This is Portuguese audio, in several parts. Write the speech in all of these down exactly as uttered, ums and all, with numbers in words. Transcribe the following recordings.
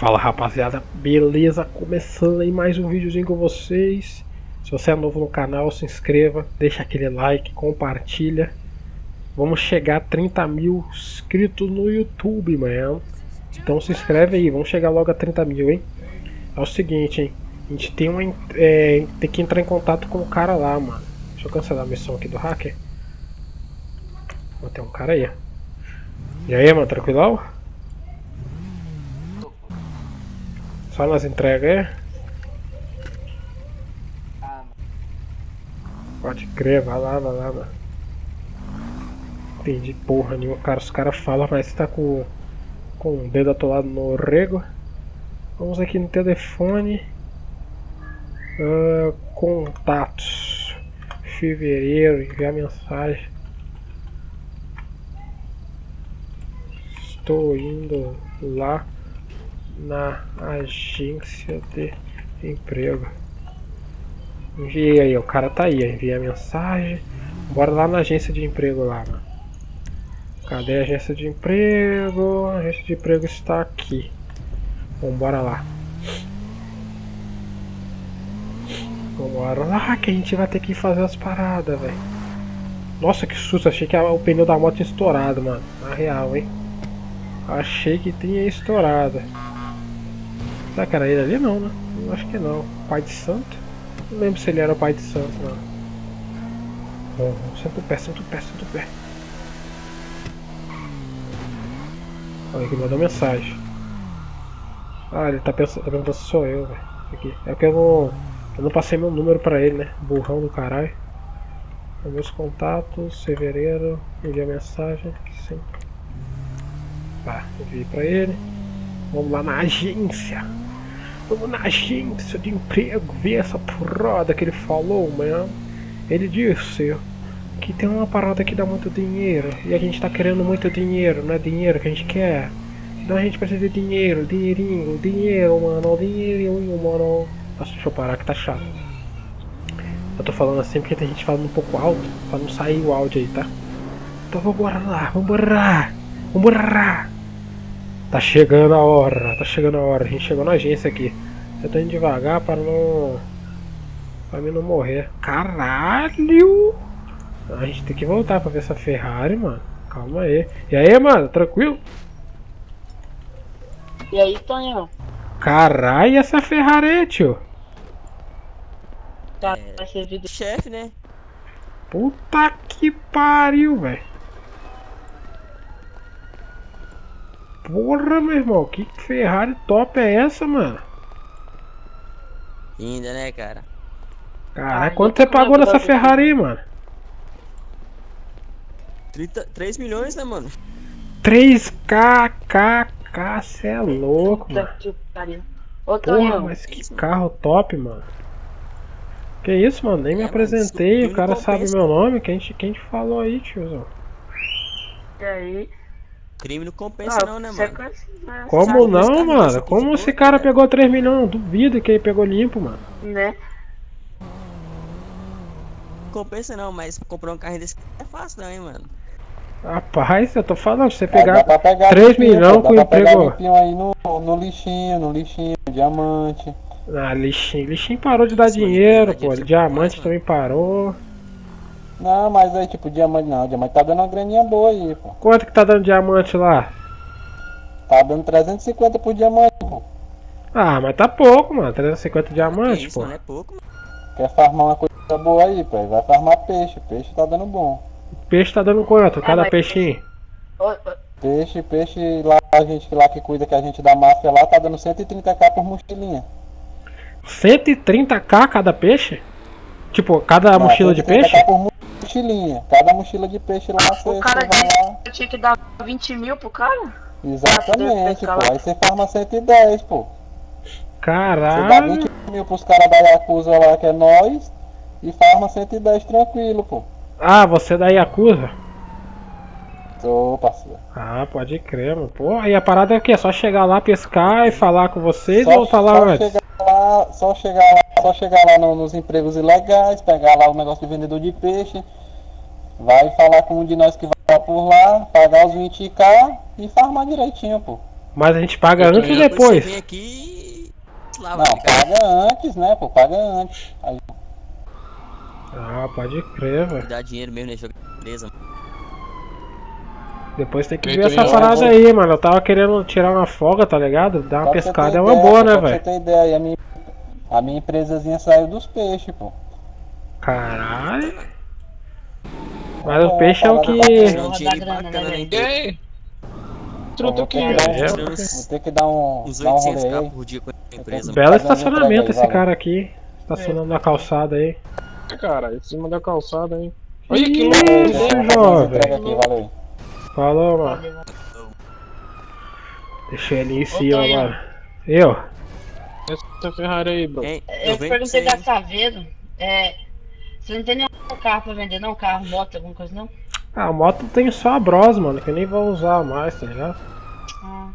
Fala rapaziada, beleza? Começando aí mais um videozinho com vocês. Se você é novo no canal, se inscreva, deixa aquele like, compartilha. Vamos chegar a trinta mil inscritos no YouTube, mano. Então se inscreve aí, vamos chegar logo a trinta mil, hein? É o seguinte, hein? A gente tem, uma, é, tem que entrar em contato com o cara lá, mano. Deixa eu cancelar a missão aqui do hacker. Tem um cara aí. E aí, mano, tranquilão? Só nas entregas aí? Pode crer, vai lá, vai lá, mano. Entendi porra nenhuma, cara. Os caras falam, mas você tá com, com o dedo atolado no rego. Vamos aqui no telefone. Uh, contatos. Fevereiro, enviar mensagem. Estou indo lá na agência de emprego. Enviei aí, o cara tá aí, enviei a mensagem. Bora lá na agência de emprego lá, mano. Cadê a agência de emprego? A agência de emprego está aqui. Vamos bora lá. Vamos bora lá que a gente vai ter que fazer as paradas, velho. Nossa, que susto, achei que o pneu da moto tinha estourado, mano. Na real, hein. Achei que tinha estourado. Será que era ele ali? Não, né? Eu acho que não. Pai de santo? Não lembro se ele era o pai de santo, não. Bom, senta o pé, senta o pé, senta o pé. Olha aqui, mandou mensagem. Ah, ele tá pensando, tá pensando se sou eu, velho. É porque eu não, eu não passei meu número pra ele, né? Burrão do caralho. Meus contatos, fevereiro, enviar mensagem, sim. Tá, enviei pra ele. Vamos lá na agência. Vamos na agência de emprego ver essa porrada que ele falou, mano. Ele disse que tem uma parada que dá muito dinheiro. E a gente tá querendo muito dinheiro, não é dinheiro que a gente quer. Então a gente precisa de dinheiro, dinheirinho, dinheiro, mano, dinheirinho, mano. Nossa, deixa eu parar que tá chato. Eu tô falando assim porque tem gente falando um pouco alto, pra não sair o áudio aí, tá? Então vambora lá, vambora lá. Vambora! Tá chegando a hora, tá chegando a hora, a gente chegou na agência aqui. Eu tô indo devagar pra não... pra mim não morrer. Caralho! A gente tem que voltar pra ver essa Ferrari, mano. Calma aí. E aí, mano, tranquilo? E aí, Tonhão? Caralho, essa Ferrari aí, tio? Tá, vai servir do chefe, né? Puta que pariu, velho. Porra, meu irmão, que Ferrari top é essa, mano? Linda, né, cara? Caralho, quanto você pagou nessa Ferrari aí, mano? três milhões, né, mano? três ká, ká, ká, cê é louco, mano. Porra, mas que carro top, mano. Que isso, mano, nem me apresentei, o cara sabe meu nome, quem te, quem te falou aí, tiozão? E aí? Crime não compensa ah, não, né, mano? Conhece, como não, caminhos, mano? Como esse cara né? Pegou três milhões? Duvido que ele pegou limpo, mano. Né? Não compensa não, mas comprar um carro desse é fácil não, hein, mano? Rapaz, eu tô falando, você pegar, é, pegar três milhões com emprego... aí no, no lixinho, no lixinho, diamante... Ah, lixinho, lixinho parou de dar Sim, dinheiro, pô, diamante mais, também mano. Parou... Não, mas aí tipo diamante não, diamante tá dando uma graninha boa aí, pô. Quanto que tá dando diamante lá? Tá dando trezentos e cinquenta por diamante, pô. Ah, mas tá pouco, mano, trezentos e cinquenta diamante, pô. Não é pouco, mano. Quer farmar uma coisa boa aí, pô, vai farmar peixe, peixe tá dando bom. Peixe tá dando quanto, cada peixinho? Peixe, peixe, lá a gente lá que cuida que a gente da máfia lá tá dando cento e trinta ká por mochilinha. cento e trinta ká cada peixe? Tipo, cada não, mochila de peixe? Mochilinha, cada mochila de peixe lá o cara disse lá... que eu tinha que dar vinte mil pro cara? Exatamente, pô, aí você farma cento e dez, pô. Caralho! Você dá vinte mil pros caras da Yakuza lá que é nós e farma cento e dez tranquilo, pô. Ah, você é da Yakuza? Tô, parceiro. Ah, pode crer, mano. Pô, e a parada é o que? É só chegar lá, pescar e falar com vocês só, ou falar só antes? Chegar lá, só chegar lá, só chegar lá no, nos empregos ilegais, pegar lá o negócio de vendedor de peixe. Vai falar com um de nós que vai por lá, pagar os vinte ká e farmar direitinho, pô. Mas a gente paga eu antes e depois. Você vem aqui e... Lá, não, paga antes, né, pô? Paga antes. Aí... Ah, pode crer, velho. Dá dinheiro mesmo, né? Jogo beleza, mano. Depois tem que ver essa parada aí, mano. Eu tava querendo tirar uma folga, tá ligado? Dar uma pescada é uma boa, né, velho? Pra você ter ideia, a minha, a minha empresazinha saiu dos peixes, pô. Caralho. Mas o peixe é o que... Truta aqui, velho. Vou ter que dar um... Uns oitocentos mil por dia com a empresa. Belo estacionamento esse cara aqui. Estacionando na calçada aí. Cara, em cima da calçada, hein. Olha que isso, jovem. Falou, mano. Deixei ele em cima, okay, mano. Eu? Essa Ferrari aí, bro. Ei, eu eu perguntei da Saveiro. É. Você não tem nenhum carro pra vender, não? Carro, moto, alguma coisa, não? Ah, moto tem só a Bros, mano, que eu nem vou usar mais, tá ligado? Ah,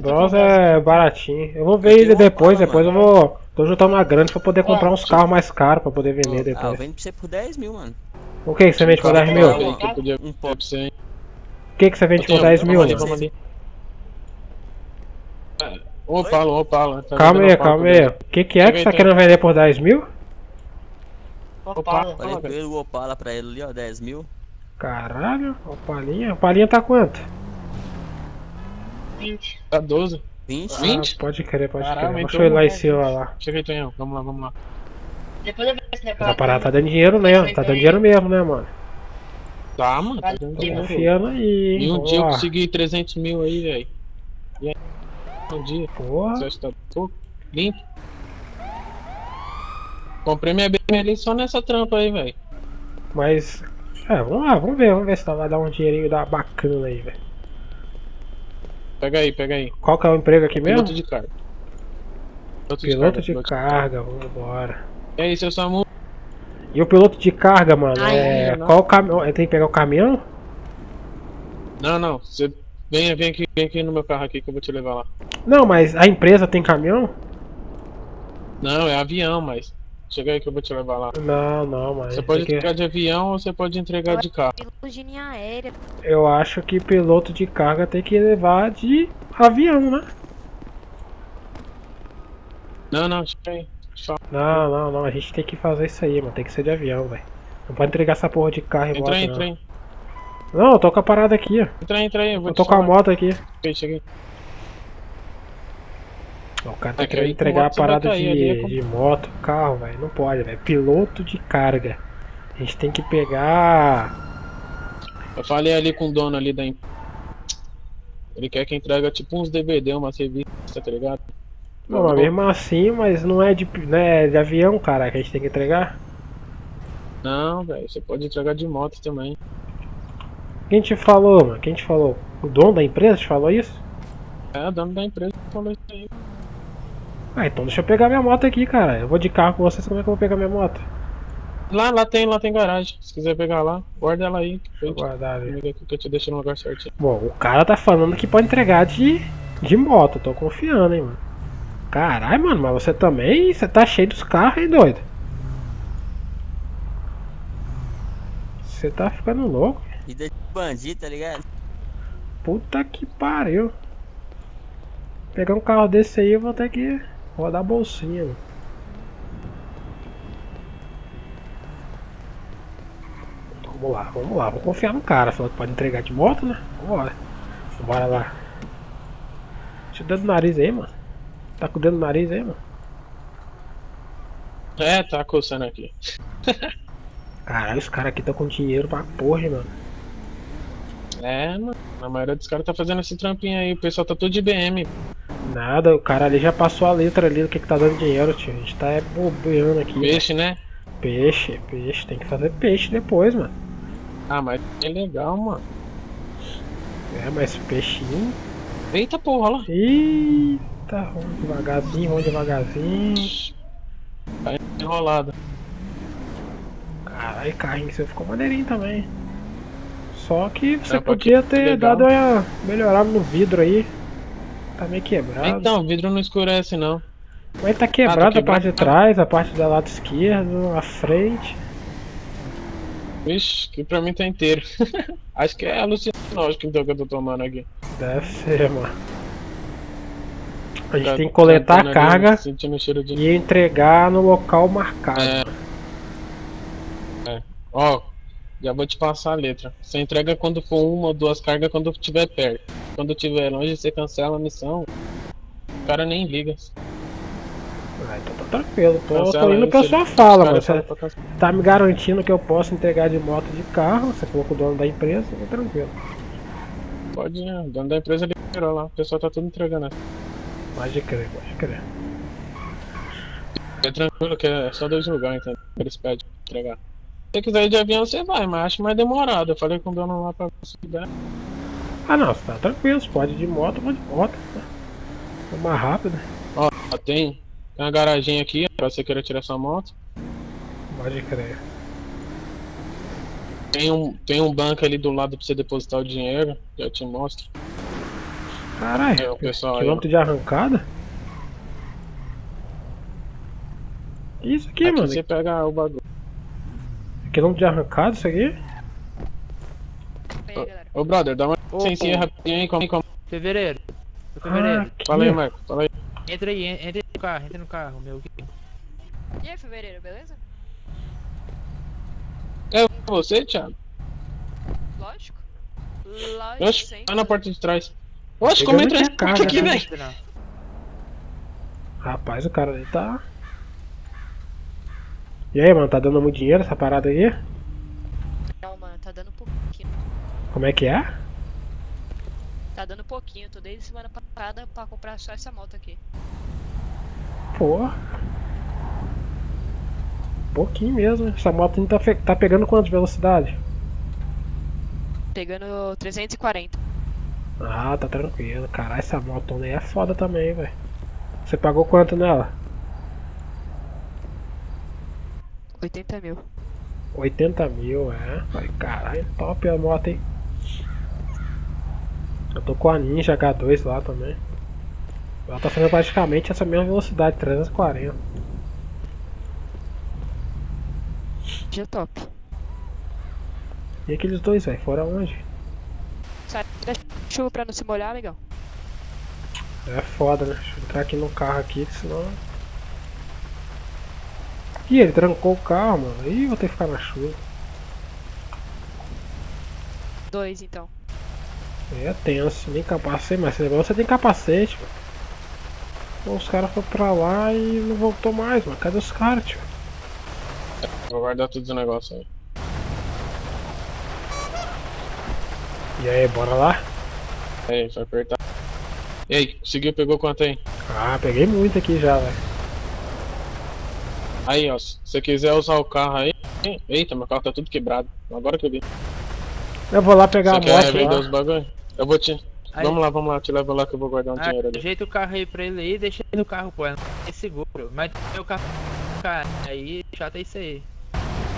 Bros é baratinho. Eu vou ver eu ele depois, uma, depois mano. eu vou. Tô juntando uma grana pra poder comprar é, uns carros mais caros pra poder vender ah, depois. Ah, eu vendo pra você por dez mil, mano. O que que você vende por dez mil? Um pouco pra você, O que que você vende por dez mil? Ô, Opala, Opala. Calma aí, calma aí. O que que é que você tá querendo vender por dez mil? Opala. Falei o Opala pra ele ali, ó, dez mil. Caralho, Opalinha. Opalinha tá quanto? vinte. Tá doze. vinte? vinte? Pode querer, pode querer. Deixa eu ir lá em cima lá. Chega aí, Tonhão. Vamos lá, vamos lá. Essa parada tá dando dinheiro mesmo, tá dando dinheiro mesmo, né, mano? Tá, mano, tá confiando aí. E um porra. dia eu consegui trezentos mil aí, velho. E aí? Um dia. Porra. Só está pouco. Limpo. Comprei minha B M ali só nessa trampa aí, velho. Mas. É, vamos lá, vamos ver, vamos ver se vai dar um dinheirinho da bacana aí, velho. Pega aí, pega aí. Qual que é o emprego aqui mesmo? Piloto de carga. Piloto, piloto de, de carga, vamos embora. E aí, seu Samu? E o piloto de carga, mano, Ai, é... Não. Qual o caminhão? Tem que pegar o caminhão? Não, não. Você vem, vem, aqui, vem aqui no meu carro aqui que eu vou te levar lá. Não, mas a empresa tem caminhão? Não, é avião, mas... Chega aí que eu vou te levar lá. Não, não, mas... Você pode entregar que... de avião ou você pode entregar eu de carro. Eu acho que piloto de carga tem que levar de avião, né? Não, não, chega aí. Não, não, não, a gente tem que fazer isso aí, mano. Tem que ser de avião, velho. Não pode entregar essa porra de carro e bota, entra, entra. Não, eu tô com a parada aqui, ó. Entra aí, entra aí, eu vou. Eu tô com a moto aqui. Cheguei, cheguei. O cara tá querendo entregar a parada de, de moto, carro, velho. Não pode, velho. Piloto de carga. A gente tem que pegar. Eu falei ali com o dono ali da. Ele quer que entrega tipo uns D V D, uma revista, tá ligado? Não, mas mesmo assim, mas não é de, né, de avião, cara, que a gente tem que entregar? Não, velho, você pode entregar de moto também. Quem te falou, mano? Quem te falou? O dono da empresa te falou isso? É, o dono da empresa falou isso aí. Ah, então deixa eu pegar minha moto aqui, cara. Eu vou de carro com vocês, como é que eu vou pegar minha moto? Lá, lá tem, lá tem garagem. Se quiser pegar lá, guarda ela aí. Deixa eu guardar, velho. Que eu te deixo no lugar certinho. Bom, o cara tá falando que pode entregar de, de moto, tô confiando, hein, mano. Caralho, mano, mas você também, você tá cheio dos carros, hein, doido? Você tá ficando louco. Vida de bandido, tá ligado? Puta que pariu. Pegar um carro desse aí, eu vou ter que rodar a bolsinha, mano. Vamos lá, vamos lá, vou confiar no cara. Falou que pode entregar de moto, né? Vambora. Bora lá. Deixa eu dar o nariz aí, mano. Tá com o dedo no nariz aí, mano? É, tá coçando aqui. Caralho, os caras aqui tão com dinheiro pra porra, mano. É, mano. A maioria dos caras tá fazendo esse trampinho aí. O pessoal tá todo de B M. Nada, o cara ali já passou a letra ali do que que tá dando dinheiro, tio. A gente tá é bobeando aqui. Peixe, né? Peixe, peixe. Tem que fazer peixe depois, mano. Ah, mas é legal, mano. É, mas peixinho... Eita porra, lá. Eita. Tá, vamos devagarzinho, vamos devagarzinho. Tá enrolado. Caralho, carrinho seu ficou maneirinho também. Só que você Não, podia ter legal. dado a melhorar no vidro aí. Tá meio quebrado. Então, o vidro não escurece não. Mas tá quebrado, ah, tá quebrado a parte de trás, a parte do lado esquerdo, a frente. Vixe, que pra mim tá inteiro. Acho que é alucinológico então que eu tô tomando aqui. Deve ser, mano. A gente tá, tem que coletar tá a carga de... e entregar no local marcado. É. É. Ó, já vou te passar a letra. Você entrega quando for uma ou duas cargas, quando estiver perto. Quando estiver longe, você cancela a missão. O cara nem liga. Ah, então tá tranquilo, tô, cancela, tô indo pra sua fala, mano. Você tá me garantindo que eu posso entregar de moto de carro, você falou com o dono da empresa, tá tranquilo. Pode ir, o dono da empresa liberou lá, o pessoal tá tudo entregando. Pode crer, pode crer. É tranquilo que é só dois lugares, então, eles pedem entregar. Se você quiser ir de avião, você vai, mas acho mais demorado. Eu falei com o dono lá pra possibilidade. Ah não, tá tranquilo, você pode ir de moto, pode de moto. Tá mais rápido. Ó, tem... Tem uma garagem aqui, pra você querer tirar sua moto. Pode crer. Tem um, tem um banco ali do lado pra você depositar o dinheiro, já te mostro. Caralho, é, o pessoal quilômetro aí, de arrancada? Que isso aqui, aqui mano? Você pega o bagulho. É quilômetro de arrancada isso aqui? Ô, ô brother, dá uma licencinha rapidinho aí, como, como... Fevereiro. Fevereiro. Ah, fala aí, Marco, fala aí. Entra aí, entra aí no carro, entra no carro, meu guia. E aí, Fevereiro, beleza? É você, Thiago? Lógico. Lógico. Oxe, tá na porta de trás. Oxe, como entra esse carro aqui, velho? Rapaz, o cara ali tá... E aí, mano, tá dando muito dinheiro essa parada aí? Não, mano, tá dando pouquinho. Como é que é? Tá dando pouquinho, tô desde semana passada pra comprar só essa moto aqui. Porra. Pouquinho mesmo, essa moto não tá, fe... tá pegando quanto de velocidade? Pegando trezentos e quarenta. Ah, tá tranquilo, caralho, essa moto aí é foda também, velho. Você pagou quanto nela? oitenta mil. oitenta mil, é. Caralho, top a moto, hein. Eu tô com a Ninja H dois lá também. Ela tá fazendo praticamente essa mesma velocidade, trezentos e quarenta. Dia top. E aqueles dois, velho? Fora onde? Sai da chuva pra não se molhar, legal. É foda, né? Deixa eu entrar aqui no carro aqui, senão... Ih, ele trancou o carro, mano. Ih, vou ter que ficar na chuva. Dois, então. É tenso, nem capacete, mas esse negócio tem capacete, mano. Então, os caras foram pra lá e não voltou mais, mano. Cadê os caras, tio? Vou guardar tudo esse negócio aí. E aí, bora lá? E aí, só apertar. E aí, conseguiu, pegou quanto aí? Ah, peguei muito aqui já, velho. Aí, ó, se você quiser usar o carro aí... Eita, meu carro tá tudo quebrado, agora que eu vi. Eu vou lá pegar você a moto. Você quer vender os bagulho? Eu vou te... Aí. Vamos lá, vamos lá, te levo lá que eu vou guardar um ah, dinheiro ali. Ajeita o carro aí pra ele aí, deixa ele no carro, pô. É seguro, mas meu carro... Cara, aí chato é isso aí.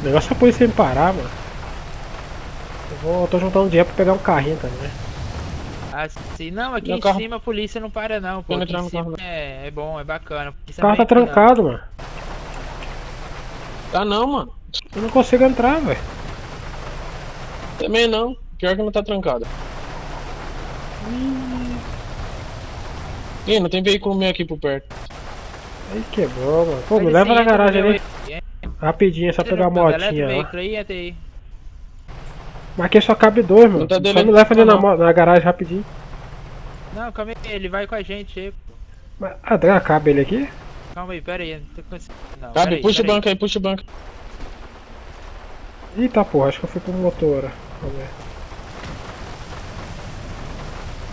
O negócio é a polícia me parar, mano. Eu vou... tô juntando dinheiro pra pegar um carrinho também, né? Assim, não, aqui meu em carro... cima a polícia não para não, pô. Aqui em cima é, é bom, é bacana. O carro tá trancado, não, mano. Tá não, mano. Eu não consigo entrar, velho. Também não, pior que não tá trancado. Hum. Ih, não tem veículo meu aqui por perto. Aí quebrou, mano. Pô, me leva sim, na garagem ali. É. Rapidinho, é só pegar a motinha lá. Aí, mas aqui só cabe dois, mano. Tá só dele... me leva ali não, na, na garagem rapidinho. Não, calma aí, ele vai com a gente aí. Mas, ah, cabe ele aqui? Calma aí, pera aí, não tô conseguindo. Não, cabe, aí, puxa o banco aí, aí puxa o banco. Eita porra, acho que eu fui pro motor.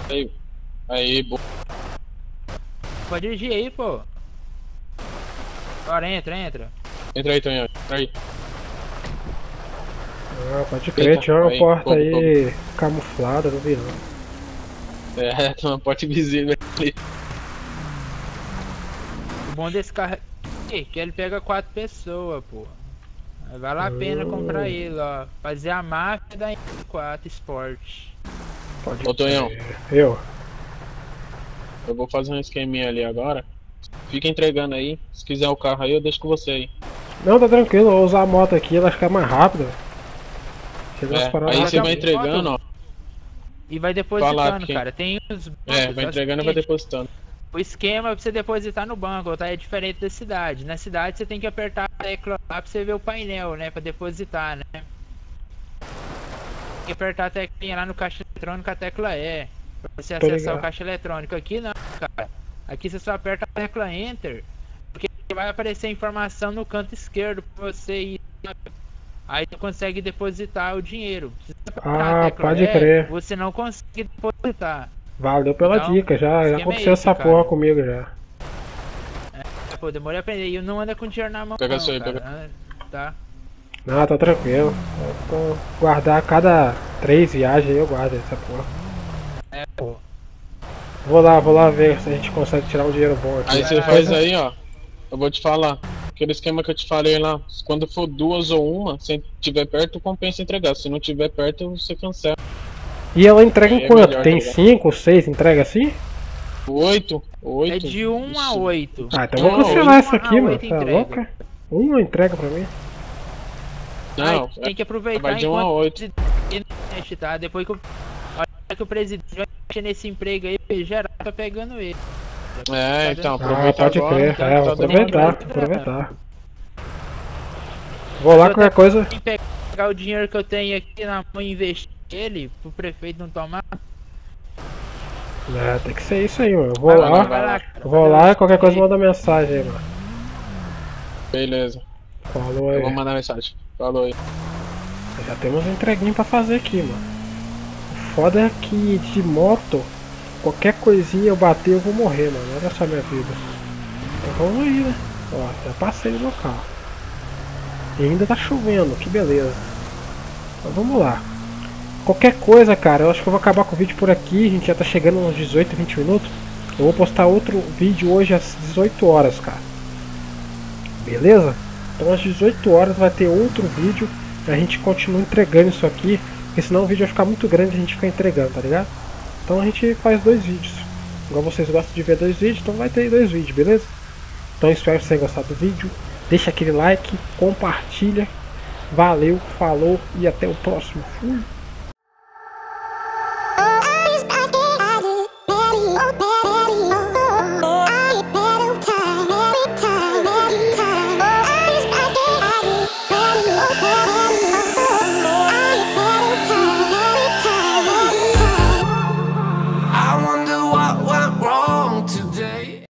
Aí, aí, boa. Pode dirigir aí, pô. Bora, entra, entra. Entra aí, Tonhão, entra aí. Ah, pode crer, tinha uma porta aí camuflada, não vi não. É, tem uma porta invisível ali. O bom desse carro aqui, que ele pega quatro pessoas, pô. Vale a pena hum. comprar ele, ó. Fazer a máfia da M quatro Sport. Pode. Ô, Tonhão. Eu. Eu vou fazer um esqueminha ali agora. Fica entregando aí. Se quiser o carro aí, eu deixo com você aí. Não, tá tranquilo. Eu vou usar a moto aqui, ela fica mais rápida. É, aí você vai entregando, ó. E vai depositando, cara. Tem uns... É, vai entregando e vai depositando. O esquema é pra você depositar no banco, tá? É diferente da cidade. Na cidade você tem que apertar a tecla lá pra você ver o painel, né? Pra depositar, né? Tem que apertar a teclinha lá no caixa eletrônico, a tecla E. Pra você acessar Legal. o caixa eletrônico. Aqui não, cara. Aqui você só aperta a tecla Enter. Porque vai aparecer a informação no canto esquerdo pra você ir. Aí você consegue depositar o dinheiro. Se você apertar ah, a tecla pode E, crer. Você não consegue depositar. Valeu pela então, dica, já, já aconteceu é esse, essa cara. porra comigo já. É, pô, demorei a aprender. E eu não anda com dinheiro na mão. Pega isso aí, pega. Tá. Não, tá tranquilo. Eu vou guardar cada três viagens, eu guardo essa porra. É, pô. Vou lá, vou lá ver se a gente consegue tirar um dinheiro bom aqui. Aí você faz aí, ó. Eu vou te falar. Aquele esquema que eu te falei lá. Quando for duas ou uma, se tiver perto, compensa entregar. Se não tiver perto, você cancela. E ela entrega em é quanto? Tem cinco, seis entrega assim? oito, oito. É de um a oito. Ah, então vou cancelar essa aqui, mano. Tá louca? Uma entrega pra mim. Não, aí, tem que aproveitar. Vai de um a oito. Presidente, tá? Depois que o, olha que o presidente vai mexer nesse emprego aí, geral tá pegando ele. É, então, aproveitar. Ah, pode crer, então, é, vou aproveitar, aproveitar. Vou lá, qualquer coisa. Pegar o dinheiro que eu tenho aqui na mão e investir ele, pro prefeito não tomar. É, tem que ser isso aí, mano. Eu vou vai lá, vai lá cara, vou lá, lá qualquer coisa manda mensagem aí, mano. Beleza. Falou aí. Eu vou mandar mensagem. Falou aí. Já temos um entreguinho pra fazer aqui, mano. O foda é que de moto, qualquer coisinha eu bater eu vou morrer, mano. Olha só minha vida. Então vamos aí, né? Ó, já passei no local. E ainda tá chovendo, que beleza. Então vamos lá. Qualquer coisa, cara, eu acho que eu vou acabar com o vídeo por aqui. A gente já tá chegando uns dezoito, vinte minutos. Eu vou postar outro vídeo hoje às dezoito horas, cara. Beleza? Então às dezoito horas vai ter outro vídeo. A gente continua entregando isso aqui. Porque senão o vídeo vai ficar muito grande e a gente fica entregando, tá ligado? Então a gente faz dois vídeos. Igual vocês gostam de ver dois vídeos, então vai ter dois vídeos, beleza? Então espero que vocês tenham gostado do vídeo. Deixa aquele like, compartilha. Valeu, falou e até o próximo. Fui!